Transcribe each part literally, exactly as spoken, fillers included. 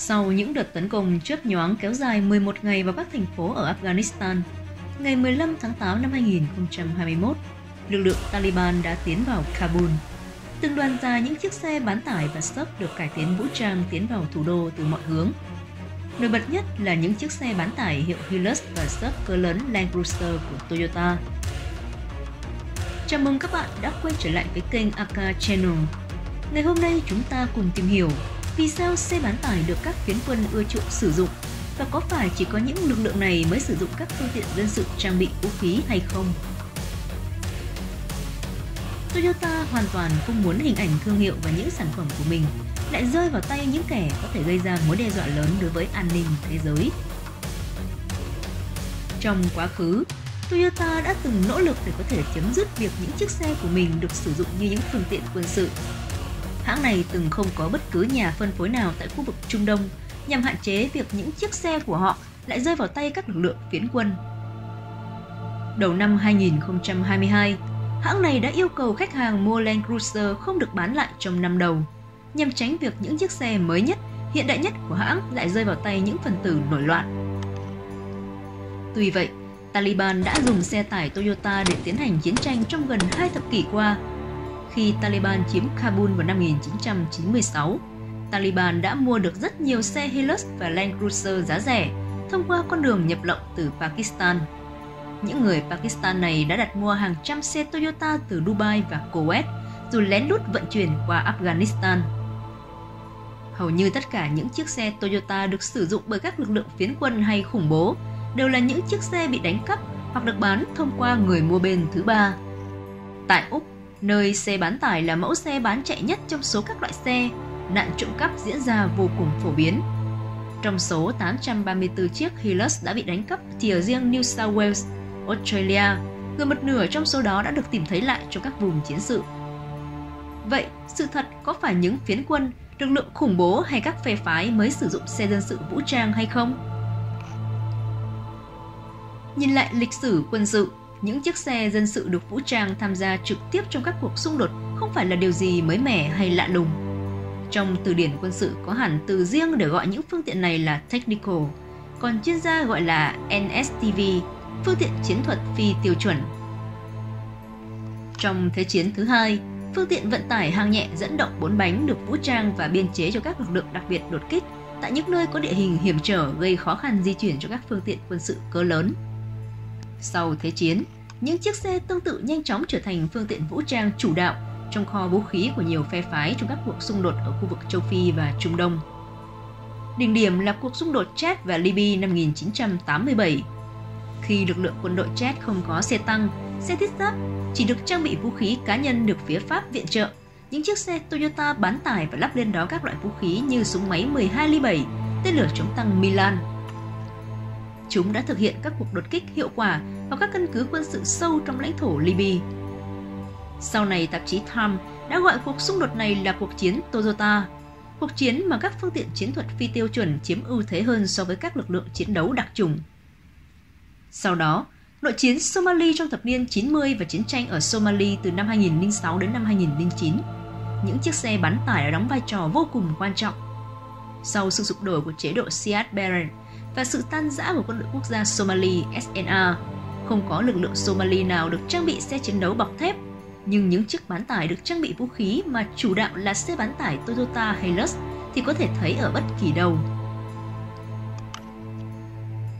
sau những đợt tấn công chớp nhoáng kéo dài mười một ngày vào các thành phố ở Afghanistan. Ngày mười lăm tháng tám năm hai nghìn không trăm hai mươi mốt, lực lượng Taliban đã tiến vào Kabul. Từng đoàn ra những chiếc xe bán tải và xốp được cải tiến vũ trang tiến vào thủ đô từ mọi hướng. Nổi bật nhất là những chiếc xe bán tải hiệu Hilux và xốp cỡ lớn Land Cruiser của Toyota. Chào mừng các bạn đã quay trở lại với kênh a ca a Channel. Ngày hôm nay chúng ta cùng tìm hiểu vì sao xe bán tải được các phiến quân ưa chuộng sử dụng và có phải chỉ có những lực lượng này mới sử dụng các phương tiện dân sự trang bị vũ khí hay không? Toyota hoàn toàn không muốn hình ảnh thương hiệu và những sản phẩm của mình lại rơi vào tay những kẻ có thể gây ra mối đe dọa lớn đối với an ninh thế giới. Trong quá khứ, Toyota đã từng nỗ lực để có thể chấm dứt việc những chiếc xe của mình được sử dụng như những phương tiện quân sự. Hãng này từng không có bất cứ nhà phân phối nào tại khu vực Trung Đông nhằm hạn chế việc những chiếc xe của họ lại rơi vào tay các lực lượng phiến quân. Đầu năm hai nghìn không trăm hai mươi hai, hãng này đã yêu cầu khách hàng mua Land Cruiser không được bán lại trong năm đầu, nhằm tránh việc những chiếc xe mới nhất, hiện đại nhất của hãng lại rơi vào tay những phần tử nổi loạn. Tuy vậy, Taliban đã dùng xe tải Toyota để tiến hành chiến tranh trong gần hai thập kỷ qua. Khi Taliban chiếm Kabul vào năm một nghìn chín trăm chín mươi sáu, Taliban đã mua được rất nhiều xe Hilux và Land Cruiser giá rẻ thông qua con đường nhập lậu từ Pakistan. Những người Pakistan này đã đặt mua hàng trăm xe Toyota từ Dubai và Kuwait, rồi lén lút vận chuyển qua Afghanistan. Hầu như tất cả những chiếc xe Toyota được sử dụng bởi các lực lượng phiến quân hay khủng bố đều là những chiếc xe bị đánh cắp hoặc được bán thông qua người mua bên thứ ba. Tại Úc, nơi xe bán tải là mẫu xe bán chạy nhất trong số các loại xe, nạn trộm cắp diễn ra vô cùng phổ biến. Trong số tám trăm ba mươi tư chiếc Hilux đã bị đánh cắp chỉ riêng New South Wales, Australia, gần một nửa trong số đó đã được tìm thấy lại trong các vùng chiến sự. Vậy, sự thật có phải những phiến quân, lực lượng khủng bố hay các phe phái mới sử dụng xe dân sự vũ trang hay không? Nhìn lại lịch sử quân sự, những chiếc xe dân sự được vũ trang tham gia trực tiếp trong các cuộc xung đột không phải là điều gì mới mẻ hay lạ lùng. Trong từ điển quân sự có hẳn từ riêng để gọi những phương tiện này là technical, còn chuyên gia gọi là N S T V, phương tiện chiến thuật phi tiêu chuẩn. Trong Thế chiến thứ hai, phương tiện vận tải hạng nhẹ dẫn động bốn bánh được vũ trang và biên chế cho các lực lượng đặc biệt đột kích tại những nơi có địa hình hiểm trở gây khó khăn di chuyển cho các phương tiện quân sự cỡ lớn. Sau Thế chiến, những chiếc xe tương tự nhanh chóng trở thành phương tiện vũ trang chủ đạo trong kho vũ khí của nhiều phe phái trong các cuộc xung đột ở khu vực châu Phi và Trung Đông. Đỉnh điểm là cuộc xung đột Chad và Libya năm một nghìn chín trăm tám mươi bảy. Khi lực lượng quân đội Chad không có xe tăng, xe thiết giáp, chỉ được trang bị vũ khí cá nhân được phía Pháp viện trợ, những chiếc xe Toyota bán tải và lắp lên đó các loại vũ khí như súng máy mười hai ly bảy, tên lửa chống tăng Milan. Chúng đã thực hiện các cuộc đột kích hiệu quả vào các căn cứ quân sự sâu trong lãnh thổ Libya. Sau này, tạp chí Time đã gọi cuộc xung đột này là cuộc chiến Toyota, cuộc chiến mà các phương tiện chiến thuật phi tiêu chuẩn chiếm ưu thế hơn so với các lực lượng chiến đấu đặc chủng. Sau đó, nội chiến Somalia trong thập niên chín mươi và chiến tranh ở Somalia từ năm hai nghìn không trăm linh sáu đến năm hai nghìn không trăm linh chín, những chiếc xe bán tải đã đóng vai trò vô cùng quan trọng. Sau sự sụp đổ của chế độ Siad Barre và sự tan rã của quân đội quốc gia Somali S N A, không có lực lượng Somali nào được trang bị xe chiến đấu bọc thép, nhưng những chiếc bán tải được trang bị vũ khí mà chủ đạo là xe bán tải Toyota Hilux thì có thể thấy ở bất kỳ đâu.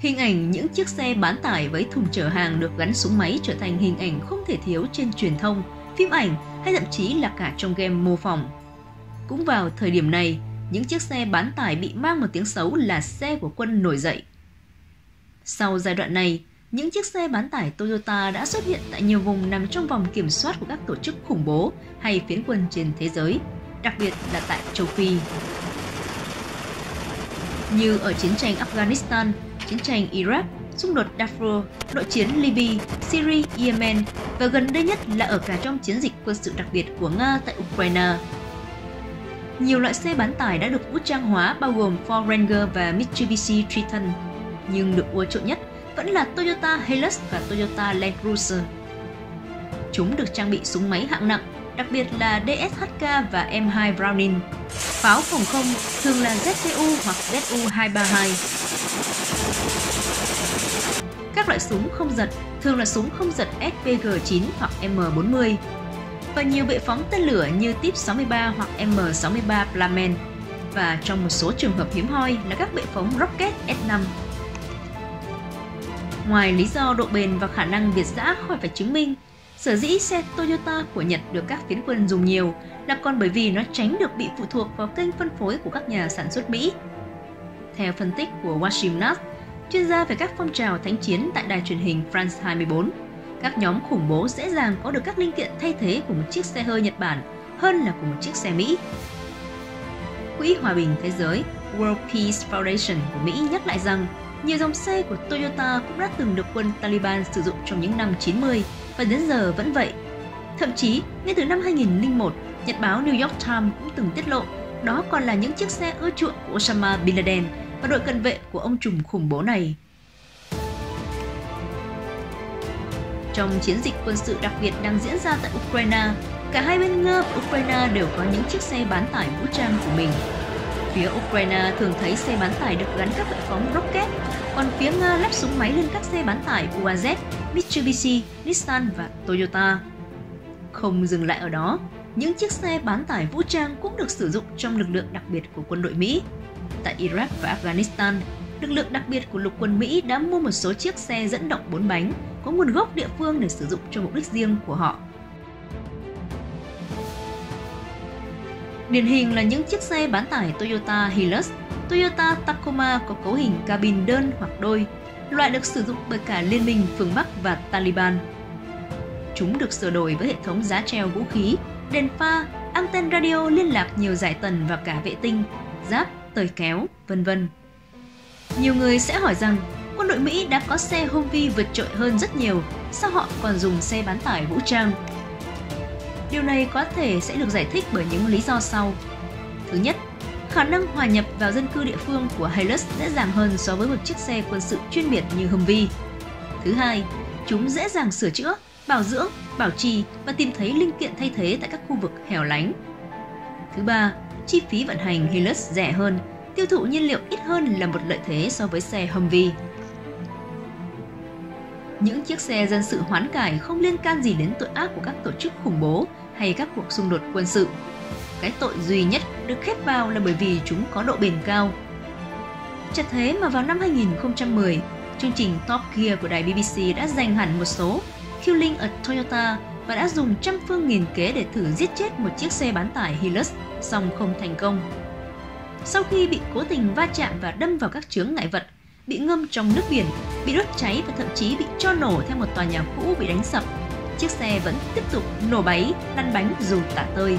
Hình ảnh những chiếc xe bán tải với thùng chở hàng được gắn súng máy trở thành hình ảnh không thể thiếu trên truyền thông, phim ảnh hay thậm chí là cả trong game mô phỏng. Cũng vào thời điểm này, những chiếc xe bán tải bị mang một tiếng xấu là xe của quân nổi dậy. Sau giai đoạn này, những chiếc xe bán tải Toyota đã xuất hiện tại nhiều vùng nằm trong vòng kiểm soát của các tổ chức khủng bố hay phiến quân trên thế giới, đặc biệt là tại châu Phi. Như ở chiến tranh Afghanistan, chiến tranh Iraq, xung đột Darfur, nội chiến Libya, Syria, Yemen và gần đây nhất là ở cả trong chiến dịch quân sự đặc biệt của Nga tại Ukraine. Nhiều loại xe bán tải đã được vũ trang hóa bao gồm Ford Ranger và Mitsubishi Triton, nhưng được ưa chuộng nhất vẫn là Toyota Hilux và Toyota Land Cruiser. Chúng được trang bị súng máy hạng nặng, đặc biệt là D S H K và M hai Browning. pháo phòng không thường là Z P U hoặc Z U hai ba hai. Các loại súng không giật thường là súng không giật S P G chín hoặc M bốn mươi và nhiều bệ phóng tên lửa như Type sáu ba hoặc M sáu ba Plamen và trong một số trường hợp hiếm hoi là các bệ phóng rocket S năm. Ngoài lý do độ bền và khả năng việt giã khỏi phải chứng minh, sở dĩ xe Toyota của Nhật được các phiến quân dùng nhiều là còn bởi vì nó tránh được bị phụ thuộc vào kênh phân phối của các nhà sản xuất Mỹ. Theo phân tích của Washington, chuyên gia về các phong trào thánh chiến tại đài truyền hình France hai mươi bốn, các nhóm khủng bố dễ dàng có được các linh kiện thay thế của một chiếc xe hơi Nhật Bản hơn là của một chiếc xe Mỹ. Quỹ Hòa bình Thế giới World Peace Foundation của Mỹ nhắc lại rằng nhiều dòng xe của Toyota cũng đã từng được quân Taliban sử dụng trong những năm chín mươi và đến giờ vẫn vậy. Thậm chí, ngay từ năm hai nghìn không trăm lẻ một, nhật báo New York Times cũng từng tiết lộ đó còn là những chiếc xe ưa chuộng của Osama Bin Laden và đội cận vệ của ông trùm khủng bố này. Trong chiến dịch quân sự đặc biệt đang diễn ra tại Ukraine, cả hai bên Nga và Ukraine đều có những chiếc xe bán tải vũ trang của mình. Phía Ukraine thường thấy xe bán tải được gắn các bệ phóng rocket, còn phía Nga lắp súng máy lên các xe bán tải U A Z, Mitsubishi, Nissan và Toyota. Không dừng lại ở đó, những chiếc xe bán tải vũ trang cũng được sử dụng trong lực lượng đặc biệt của quân đội Mỹ. Tại Iraq và Afghanistan, lực lượng đặc biệt của lục quân Mỹ đã mua một số chiếc xe dẫn động bốn bánh có nguồn gốc địa phương để sử dụng cho mục đích riêng của họ. Điển hình là những chiếc xe bán tải Toyota Hilux, Toyota Tacoma có cấu hình cabin đơn hoặc đôi, loại được sử dụng bởi cả Liên minh phương Bắc và Taliban. Chúng được sửa đổi với hệ thống giá treo vũ khí, đèn pha, anten radio liên lạc nhiều giải tần và cả vệ tinh, giáp, tời kéo, vân vân. Nhiều người sẽ hỏi rằng quân đội Mỹ đã có xe Humvee vượt trội hơn rất nhiều, sao họ còn dùng xe bán tải vũ trang? Điều này có thể sẽ được giải thích bởi những lý do sau. Thứ nhất, khả năng hòa nhập vào dân cư địa phương của Hilux dễ dàng hơn so với một chiếc xe quân sự chuyên biệt như Humvee. Thứ hai, chúng dễ dàng sửa chữa, bảo dưỡng, bảo trì và tìm thấy linh kiện thay thế tại các khu vực hẻo lánh. Thứ ba, chi phí vận hành Hilux rẻ hơn, tiêu thụ nhiên liệu ít hơn là một lợi thế so với xe Humvee. Những chiếc xe dân sự hoán cải không liên can gì đến tội ác của các tổ chức khủng bố hay các cuộc xung đột quân sự. Cái tội duy nhất được khép vào là bởi vì chúng có độ bền cao. Chật thế mà vào năm hai nghìn không trăm mười, chương trình Top Gear của đài B B C đã dành hẳn một số Killing a Toyota và đã dùng trăm phương nghìn kế để thử giết chết một chiếc xe bán tải Hilux, song không thành công. Sau khi bị cố tình va chạm và đâm vào các chướng ngại vật, bị ngâm trong nước biển, bị đốt cháy và thậm chí bị cho nổ theo một tòa nhà cũ bị đánh sập, chiếc xe vẫn tiếp tục nổ máy, lăn bánh dù tả tơi.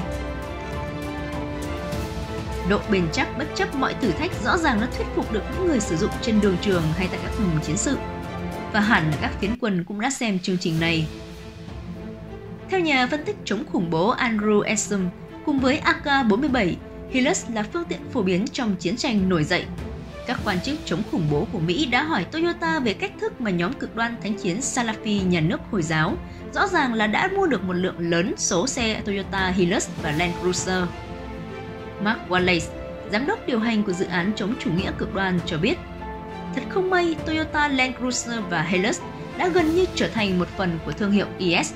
Độ bền chắc bất chấp mọi thử thách rõ ràng đã thuyết phục được những người sử dụng trên đường trường hay tại các vùng chiến sự. Và hẳn là các phiến quân cũng đã xem chương trình này. Theo nhà phân tích chống khủng bố Andrew Essum, cùng với A K bốn mươi bảy, Hilux là phương tiện phổ biến trong chiến tranh nổi dậy. Các quan chức chống khủng bố của Mỹ đã hỏi Toyota về cách thức mà nhóm cực đoan thánh chiến Salafi nhà nước Hồi giáo rõ ràng là đã mua được một lượng lớn số xe Toyota Hilux và Land Cruiser. Mark Wallace, giám đốc điều hành của dự án chống chủ nghĩa cực đoan cho biết, thật không may Toyota Land Cruiser và Hilux đã gần như trở thành một phần của thương hiệu I S.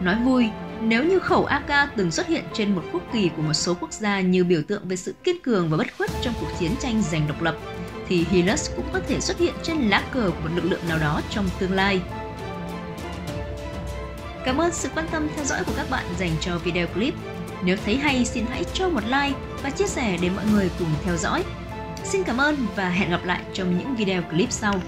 Nói vui, nếu như khẩu A K từng xuất hiện trên một quốc kỳ của một số quốc gia như biểu tượng về sự kiên cường và bất khuất trong cuộc chiến tranh giành độc lập, thì Hilux cũng có thể xuất hiện trên lá cờ của một lực lượng nào đó trong tương lai. Cảm ơn sự quan tâm theo dõi của các bạn dành cho video clip. Nếu thấy hay, xin hãy cho một like và chia sẻ để mọi người cùng theo dõi. Xin cảm ơn và hẹn gặp lại trong những video clip sau.